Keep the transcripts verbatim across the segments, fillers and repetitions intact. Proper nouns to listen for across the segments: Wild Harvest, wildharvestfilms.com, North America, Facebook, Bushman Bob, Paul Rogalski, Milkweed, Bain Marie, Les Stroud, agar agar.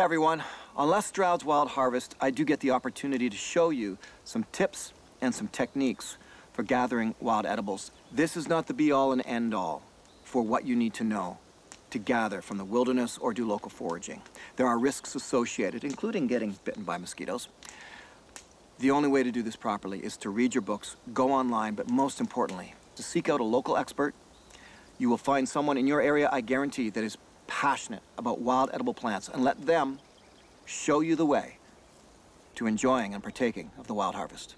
Hey everyone, on Les Stroud's Wild Harvest, I do get the opportunity to show you some tips and some techniques for gathering wild edibles. This is not the be-all and end-all for what you need to know to gather from the wilderness or do local foraging. There are risks associated, including getting bitten by mosquitoes. The only way to do this properly is to read your books, go online, but most importantly, to seek out a local expert. You will find someone in your area, I guarantee, that is passionate about wild edible plants, and let them show you the way to enjoying and partaking of the Wild Harvest.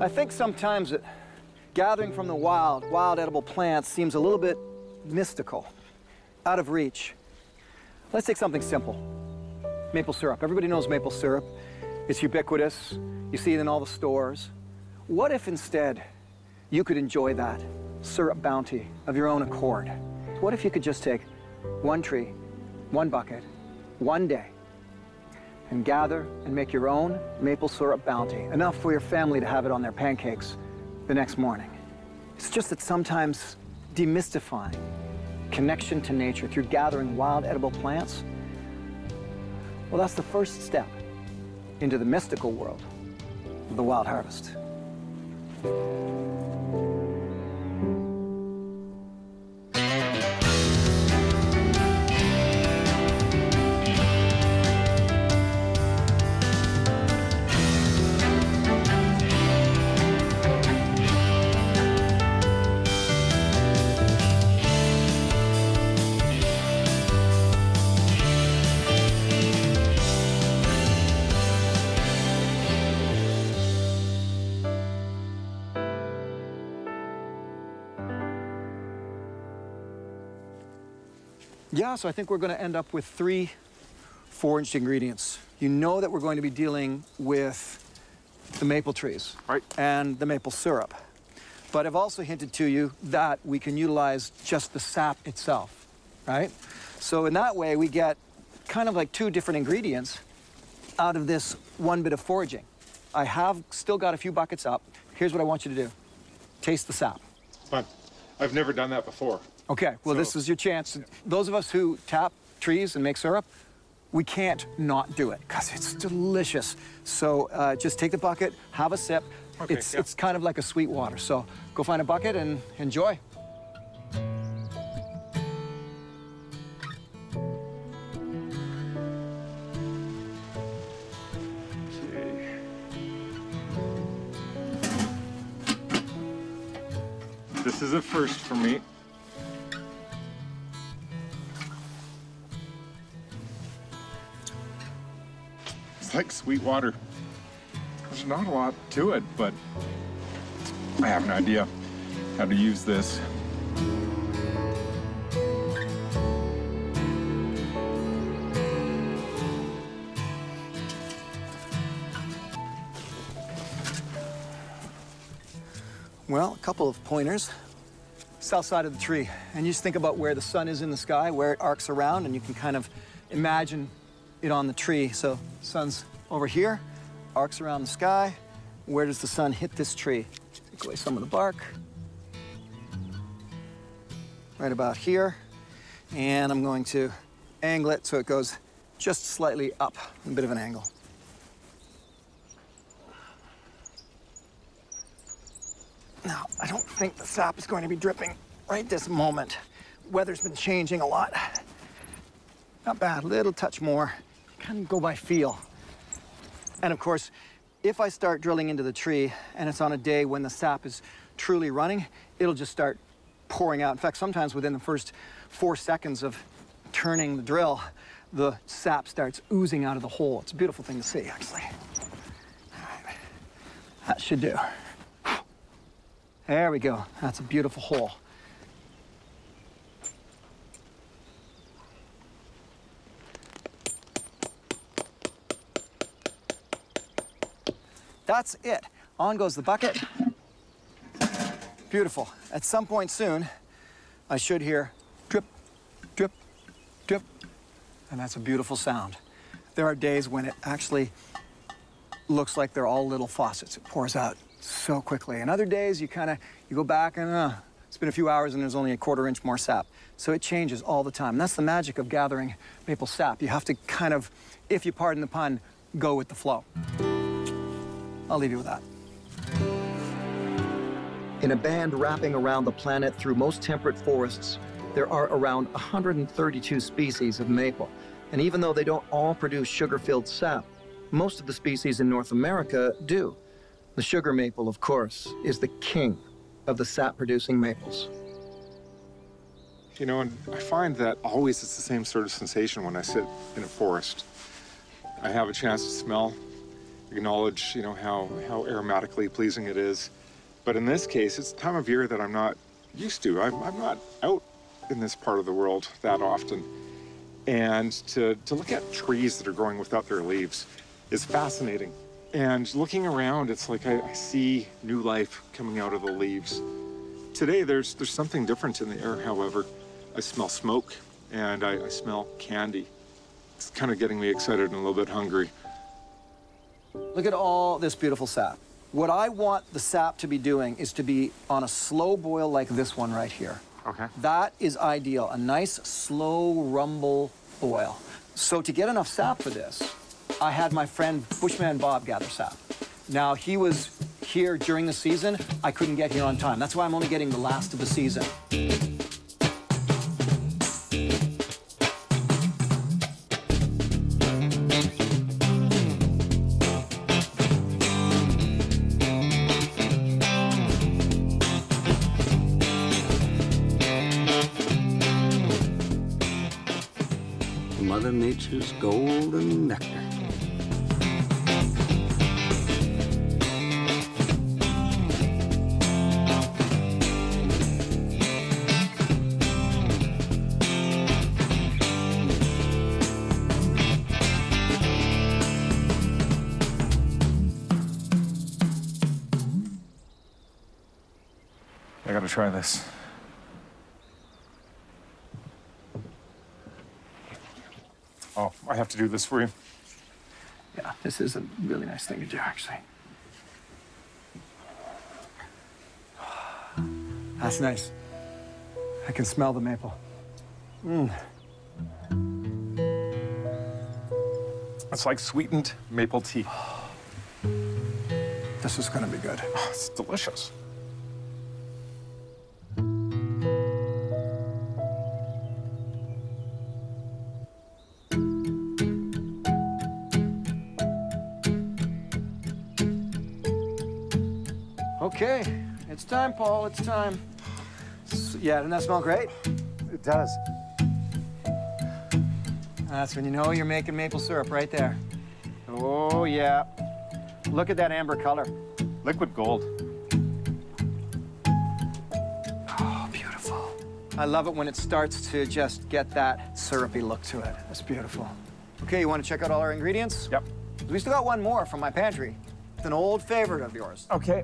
I think sometimes that gathering from the wild, wild edible plants seems a little bit mystical, out of reach. Let's take something simple. Maple syrup. Everybody knows maple syrup. It's ubiquitous. You see it in all the stores. What if instead you could enjoy that syrup bounty of your own accord? What if you could just take one tree, one bucket, one day, and gather and make your own maple syrup bounty, enough for your family to have it on their pancakes the next morning? It's just that sometimes demystifying connection to nature through gathering wild edible plants, well, that's the first step into the mystical world of the Wild Harvest. Yeah, so I think we're going to end up with three foraged ingredients. You know that we're going to be dealing with the maple trees, right, and the maple syrup. But I've also hinted to you that we can utilize just the sap itself, right? So in that way, we get kind of like two different ingredients out of this one bit of foraging. I have still got a few buckets up. Here's what I want you to do. Taste the sap. Fun. I've never done that before. Okay, well, so, this is your chance. Yeah. Those of us who tap trees and make syrup, we can't not do it because it's delicious. So uh, just take the bucket, have a sip. Okay, it's, yeah. it's kind of like a sweet water. So go find a bucket and enjoy. Okay. This is a first for me. Like sweet water. There's not a lot to it, but I have an idea how to use this. Well, a couple of pointers. South side of the tree. And you just think about where the sun is in the sky, where it arcs around, and you can kind of imagine it on the tree. So sun's over here, arcs around the sky. Where does the sun hit this tree? Take away some of the bark. Right about here. And I'm going to angle it so it goes just slightly up, a bit of an angle. Now, I don't think the sap is going to be dripping right this moment. Weather's been changing a lot. Not bad, a little touch more. Kind of go by feel. And of course, if I start drilling into the tree and it's on a day when the sap is truly running, it'll just start pouring out. In fact, sometimes within the first four seconds of turning the drill, the sap starts oozing out of the hole. It's a beautiful thing to see, actually. All right. That should do. There we go. That's a beautiful hole. That's it. On goes the bucket. Beautiful. At some point soon, I should hear drip, drip, drip. And that's a beautiful sound. there are days when it actually looks like they're all little faucets. It pours out so quickly. And other days you kind of, you go back and uh, it's been a few hours and there's only a quarter inch more sap. So it changes all the time. And that's the magic of gathering maple sap. You have to kind of, if you pardon the pun, go with the flow. I'll leave you with that. In a band wrapping around the planet through most temperate forests, there are around one hundred thirty-two species of maple. And even though they don't all produce sugar-filled sap, most of the species in North America do. The sugar maple, of course, is the king of the sap-producing maples. You know, and I find that always it's the same sort of sensation when I sit in a forest. I have a chance to smell, acknowledge, you know, how, how aromatically pleasing it is. But in this case, it's the time of year that I'm not used to. I'm, I'm not out in this part of the world that often. And to, to look at trees that are growing without their leaves is fascinating. And looking around, it's like I, I see new life coming out of the leaves. Today, there's, there's something different in the air, however. I smell smoke and I, I smell candy. It's kind of getting me excited and a little bit hungry. Look at all this beautiful sap. What I want the sap to be doing is to be on a slow boil like this one right here. Okay. That is ideal, a nice slow rumble boil. So to get enough sap for this, I had my friend Bushman Bob gather sap. Now, he was here during the season. I couldn't get here on time. That's why I'm only getting the last of the season. Mother Nature's golden nectar. I gotta try this. Oh, I have to do this for you. Yeah, this is a really nice thing to do, actually. That's nice. I can smell the maple. Mm. It's like sweetened maple tea. This is gonna be good. Oh, it's delicious. Okay, it's time, Paul, it's time. So, yeah, doesn't that smell great? It does. That's when you know you're making maple syrup right there. Oh, yeah. Look at that amber color. Liquid gold. Oh, beautiful. I love it when it starts to just get that syrupy look to it. That's beautiful. Okay, you want to check out all our ingredients? Yep. We still got one more from my pantry. It's an old favorite of yours. Okay.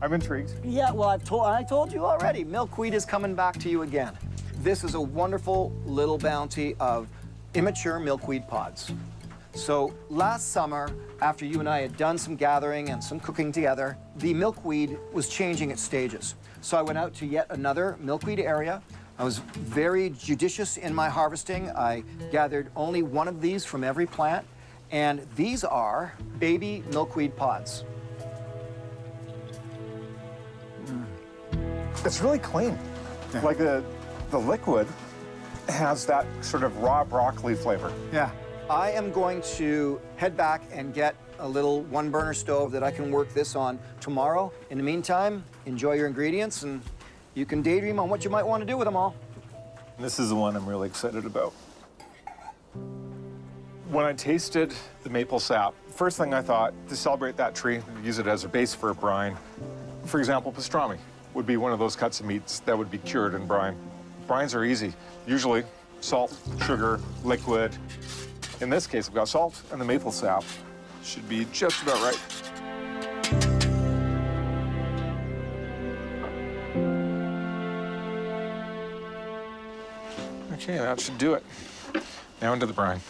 I'm intrigued. Yeah, well, I've told, I told you already, milkweed is coming back to you again. This is a wonderful little bounty of immature milkweed pods. So last summer, after you and I had done some gathering and some cooking together, the milkweed was changing its stages. So I went out to yet another milkweed area. I was very judicious in my harvesting. I gathered only one of these from every plant, and these are baby milkweed pods. It's really clean. Yeah. Like the, the liquid has that sort of raw broccoli flavor. Yeah. I am going to head back and get a little one burner stove that I can work this on tomorrow. In the meantime, enjoy your ingredients and you can daydream on what you might want to do with them all. This is the one I'm really excited about. When I tasted the maple sap, first thing I thought, to celebrate that tree, use it as a base for a brine. For example, pastrami would be one of those cuts of meats that would be cured in brine. Brines are easy. Usually salt, sugar, liquid. In this case, we've got salt and the maple sap. Should be just about right. Okay, that should do it. Now into the brine.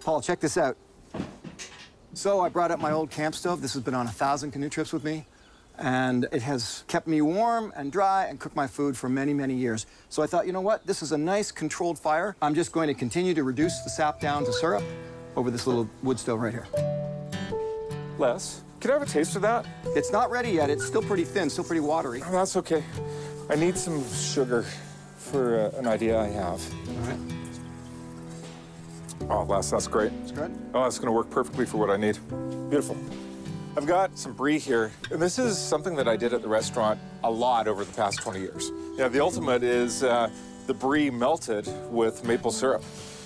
Paul, check this out. So I brought up my old camp stove. This has been on a thousand canoe trips with me, and it has kept me warm and dry and cooked my food for many, many years. So I thought, you know what? This is a nice, controlled fire. I'm just going to continue to reduce the sap down to syrup over this little wood stove right here. Les, can I have a taste of that? It's not ready yet. It's still pretty thin, still pretty watery. Oh, that's okay. I need some sugar for uh, an idea I have. All right. Oh, Les, that's great. That's good? Oh, that's gonna work perfectly for what I need. Beautiful. I've got some brie here, and this is something that I did at the restaurant a lot over the past twenty years. Yeah, the ultimate is uh, the brie melted with maple syrup.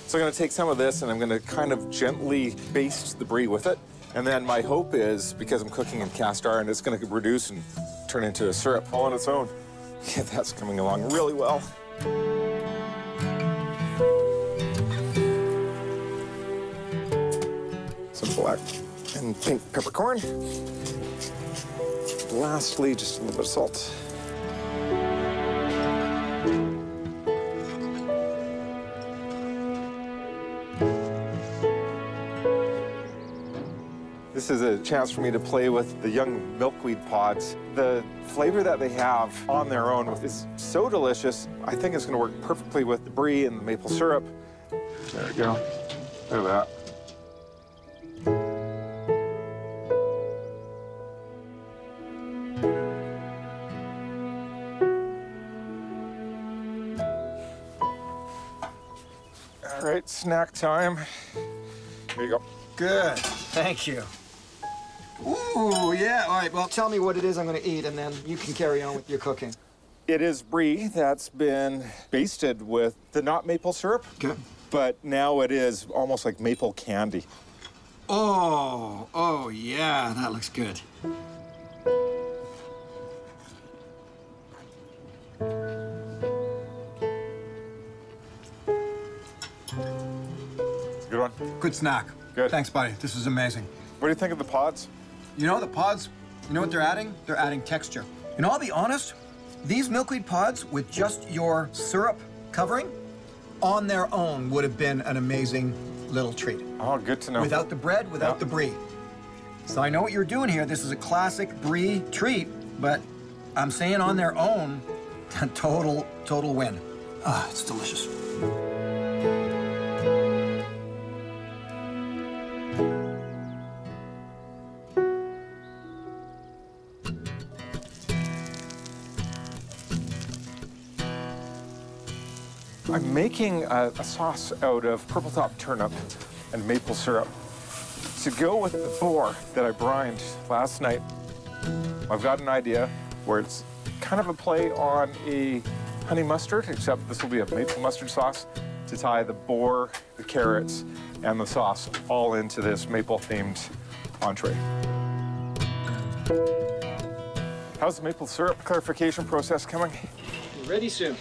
So I'm gonna take some of this and I'm gonna kind of gently baste the brie with it. And then my hope is, because I'm cooking in cast iron, it's gonna reduce and turn into a syrup all on its own. Yeah, that's coming along really well. Some black and pink peppercorn. And lastly, just a little bit of salt. This is a chance for me to play with the young milkweed pods. The flavor that they have on their own is so delicious. I think it's gonna work perfectly with the brie and the maple syrup. There we go. Look at that. All right, snack time. Here you go. Good, thank you. Ooh, yeah, all right, well, tell me what it is I'm gonna eat, and then you can carry on with your cooking. It is brie that's been basted with the not maple syrup, okay. But now it is almost like maple candy. Oh, oh, yeah, that looks good. Good snack. Good. Thanks, buddy. This was amazing. What do you think of the pods? You know, the pods, you know what they're adding? They're adding texture. And I'll be honest, these milkweed pods with just your syrup covering on their own would have been an amazing little treat. Oh, good to know. Without the bread, without yeah. the brie. So I know what you're doing here. This is a classic brie treat, but I'm saying on their own, total, total win. Ah, it's delicious. I'm making a, a sauce out of purple top turnip and maple syrup to go with the boar that I brined last night. I've got an idea where it's kind of a play on a honey mustard, except this will be a maple mustard sauce to tie the boar, the carrots, and the sauce all into this maple-themed entree. How's the maple syrup clarification process coming? We're ready soon.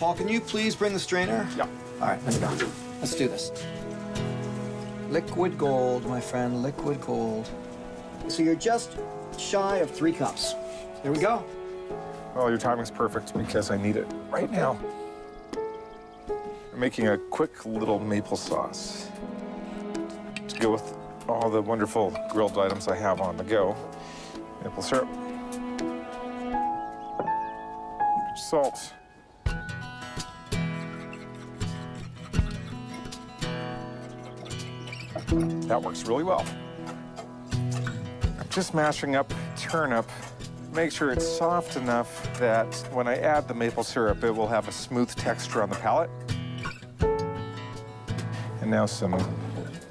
Paul, can you please bring the strainer? Yeah. All right, let's go. Let's do this. Liquid gold, my friend, liquid gold. So you're just shy of three cups. There we go. Well, your timing's perfect because I need it right okay. now. I'm making a quick little maple sauce to go with all the wonderful grilled items I have on the go. Maple syrup. Salt. That works really well. I'm just mashing up turnip. Make sure it's soft enough that when I add the maple syrup, it will have a smooth texture on the palate. And now some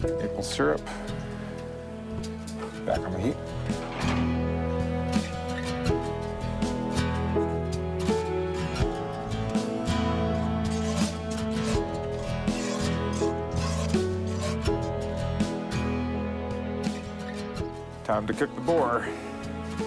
maple syrup. Back on the heat. Time to cook the boar. I'm just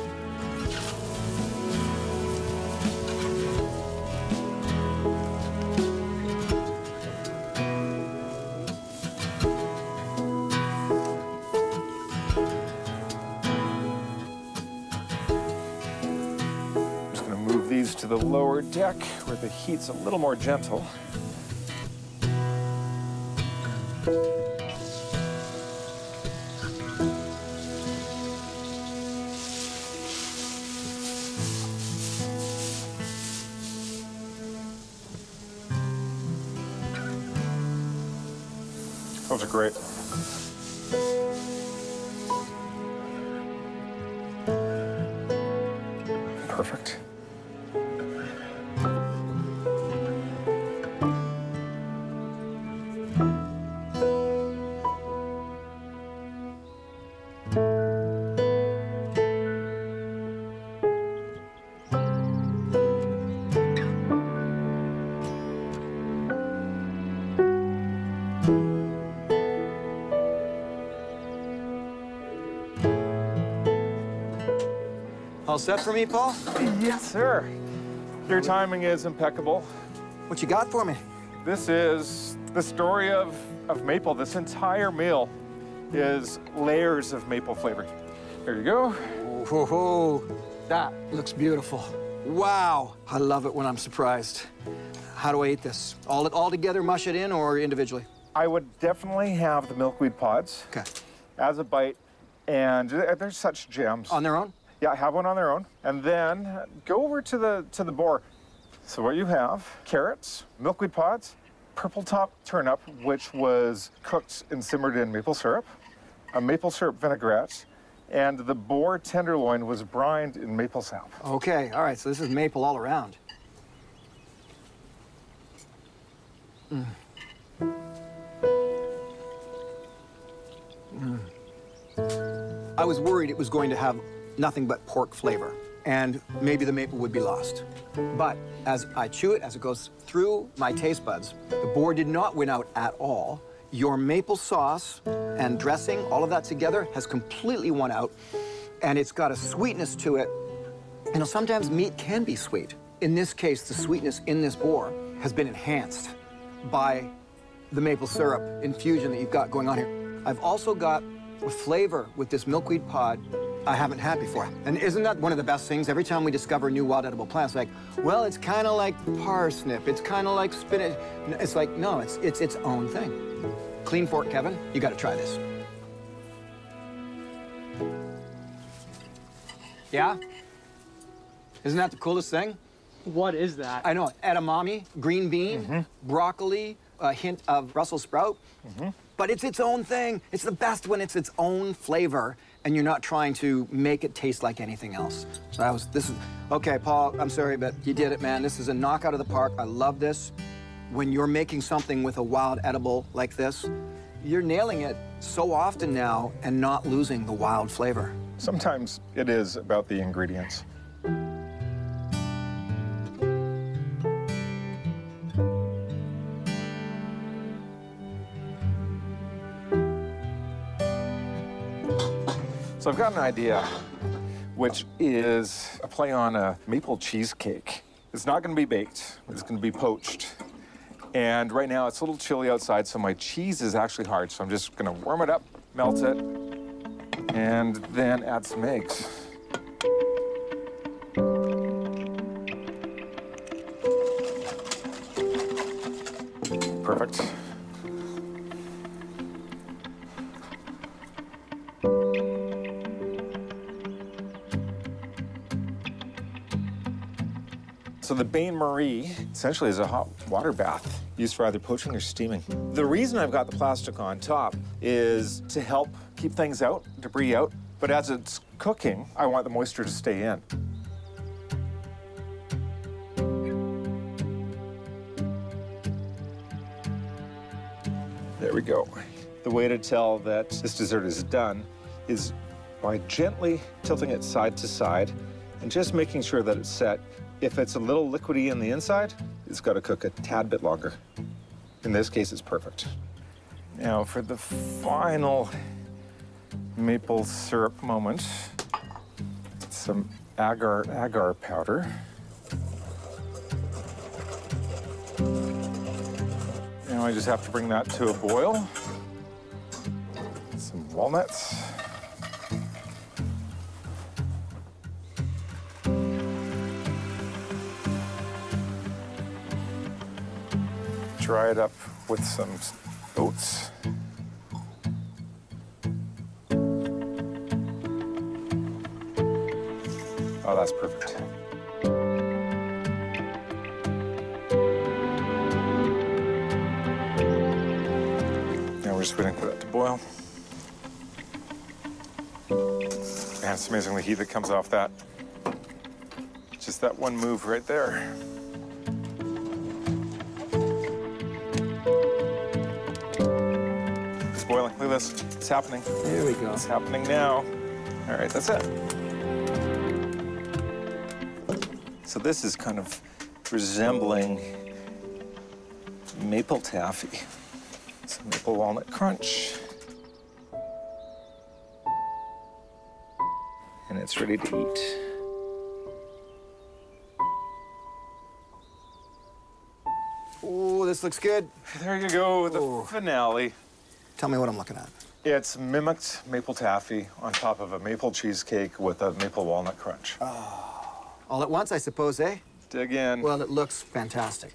gonna move these to the lower deck where the heat's a little more gentle. Those are great. Perfect. All set for me, Paul? Yes, sir. Your timing is impeccable. What you got for me? This is the story of, of maple. This entire meal is layers of maple flavor. There you go. Whoa, whoa. That looks beautiful. Wow. I love it when I'm surprised. How do I eat this? All, all together, mush it in, or individually? I would definitely have the milkweed pods okay. as a bite, and they're such gems. On their own? Yeah, have one on their own, and then go over to the to the boar. So what you have, carrots, milkweed pods, purple top turnip, which was cooked and simmered in maple syrup, a maple syrup vinaigrette, and the boar tenderloin was brined in maple sap. Okay, all right, so this is maple all around. Mm. Mm. I was worried it was going to have nothing but pork flavor, and maybe the maple would be lost. But as I chew it, as it goes through my taste buds, the boar did not win out at all. Your maple sauce and dressing, all of that together, has completely won out, and it's got a sweetness to it. You know, sometimes meat can be sweet. In this case, the sweetness in this boar has been enhanced by the maple syrup infusion that you've got going on here. I've also got a flavor with this milkweed pod I haven't had before. And isn't that one of the best things? Every time we discover new wild edible plants, like, well, it's kind of like parsnip, it's kind of like spinach. It's like, no, it's it's its own thing. Clean fork, Kevin, you gotta try this. Yeah? Isn't that the coolest thing? What is that? I know, edamame, green bean, mm-hmm. broccoli, a hint of Brussels sprout, mm-hmm. but it's its own thing. It's the best when it's its own flavor, and you're not trying to make it taste like anything else. So that was, this is, okay, Paul, I'm sorry, but you did it, man. This is a knockout of the park. I love this. When you're making something with a wild edible like this, you're nailing it so often now and not losing the wild flavor. Sometimes it is about the ingredients. So I've got an idea, which is a play on a maple cheesecake. It's not gonna be baked, it's gonna be poached. And right now it's a little chilly outside, so my cheese is actually hard, so I'm just gonna warm it up, melt it, and then add some eggs. Perfect. So the Bain Marie essentially is a hot water bath used for either poaching or steaming. The reason I've got the plastic on top is to help keep things out, debris out, but as it's cooking, I want the moisture to stay in. There we go. The way to tell that this dessert is done is by gently tilting it side to side and just making sure that it's set. If it's a little liquidy in the inside, it's got to cook a tad bit longer. In this case, it's perfect. Now for the final maple syrup moment, some agar agar powder. Now I just have to bring that to a boil. Some walnuts. Dry it up with some oats. Oh, that's perfect. Now we're just waiting for that to boil. Man, it's amazing the heat that comes off that. Just that one move right there. It's boiling. Look at this. It's happening. There we go. It's happening now. All right, that's it. So this is kind of resembling maple taffy. It's a maple walnut crunch. And it's ready to eat. Oh, this looks good. There you go, the Ooh. finale. Tell me what I'm looking at. It's mimicked maple taffy on top of a maple cheesecake with a maple walnut crunch. Oh. All at once, I suppose, eh? Dig in. Well, it looks fantastic.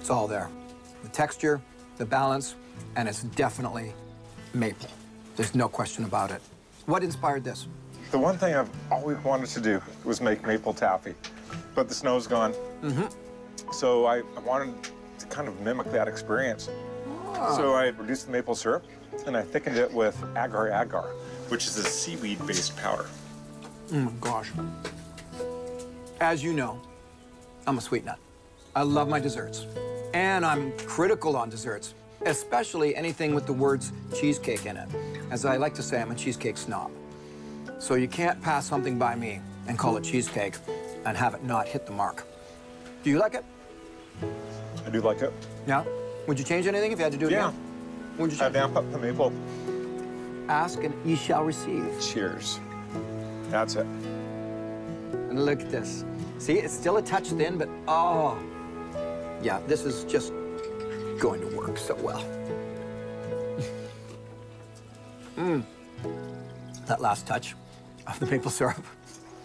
It's all there. The texture, the balance, and it's definitely maple. There's no question about it. What inspired this? The one thing I've always wanted to do was make maple taffy, but the snow's gone. Mm-hmm. So I wanted to kind of mimic that experience. Oh. So I reduced the maple syrup, and I thickened it with agar agar, which is a seaweed-based powder. Mm, gosh. As you know, I'm a sweet nut. I love my desserts, and I'm critical on desserts, especially anything with the words cheesecake in it. As I like to say, I'm a cheesecake snob. So you can't pass something by me and call it cheesecake and have it not hit the mark. Do you like it? I do like it. Yeah? Would you change anything if you had to do it yeah. again? Yeah. Would you change I vamp up the maple. Ask and ye shall receive. Cheers. That's it. And look at this. See, it's still a touch thin, but oh. Yeah, this is just going to work so well. Mmm. That last touch of the maple syrup.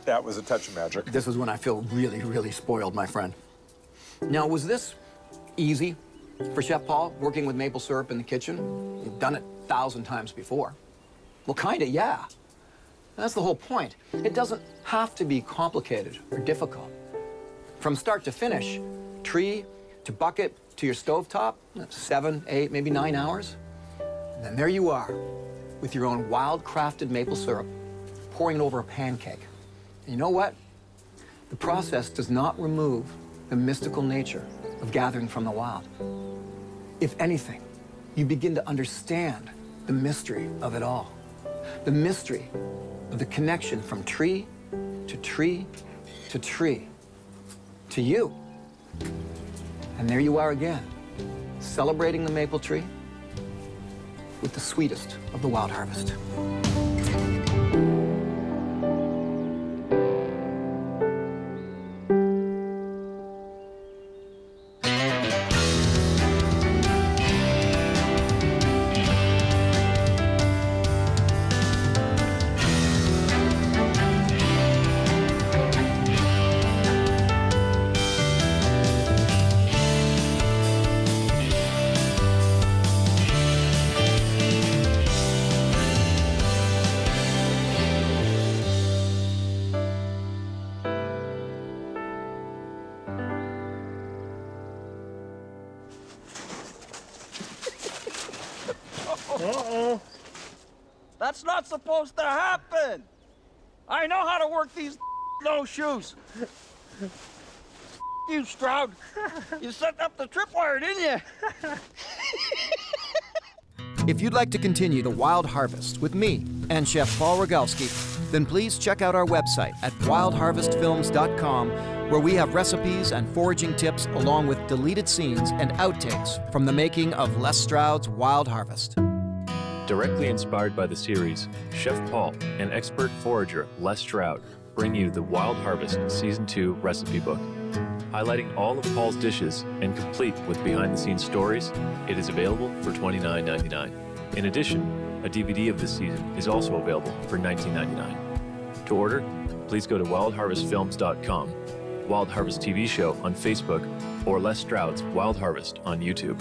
That was a touch of magic. This is when I feel really, really spoiled, my friend. Now, was this easy for Chef Paul, working with maple syrup in the kitchen? You've done it a thousand times before. Well, kinda, yeah. That's the whole point. It doesn't have to be complicated or difficult. From start to finish, tree, to bucket, to your stovetop, seven, eight, maybe nine hours. And then there you are with your own wild-crafted maple syrup, pouring it over a pancake. And you know what? The process does not remove the mystical nature of gathering from the wild. If anything, you begin to understand the mystery of it all. The mystery of the connection from tree to tree to tree to you. And there you are again, celebrating the maple tree with the sweetest of the wild harvest. Uh-oh. That's not supposed to happen. I know how to work these no shoes. You, Stroud. You set up the tripwire, didn't you? If you'd like to continue to Wild Harvest with me and Chef Paul Rogalski, then please check out our website at wild harvest films dot com, where we have recipes and foraging tips along with deleted scenes and outtakes from the making of Les Stroud's Wild Harvest. Directly inspired by the series, Chef Paul and expert forager Les Stroud bring you the Wild Harvest Season two recipe book. Highlighting all of Paul's dishes and complete with behind-the-scenes stories, it is available for twenty-nine ninety-nine. In addition, a D V D of this season is also available for nineteen ninety-nine. To order, please go to wild harvest films dot com, Wild Harvest T V show on Facebook, or Les Stroud's Wild Harvest on YouTube.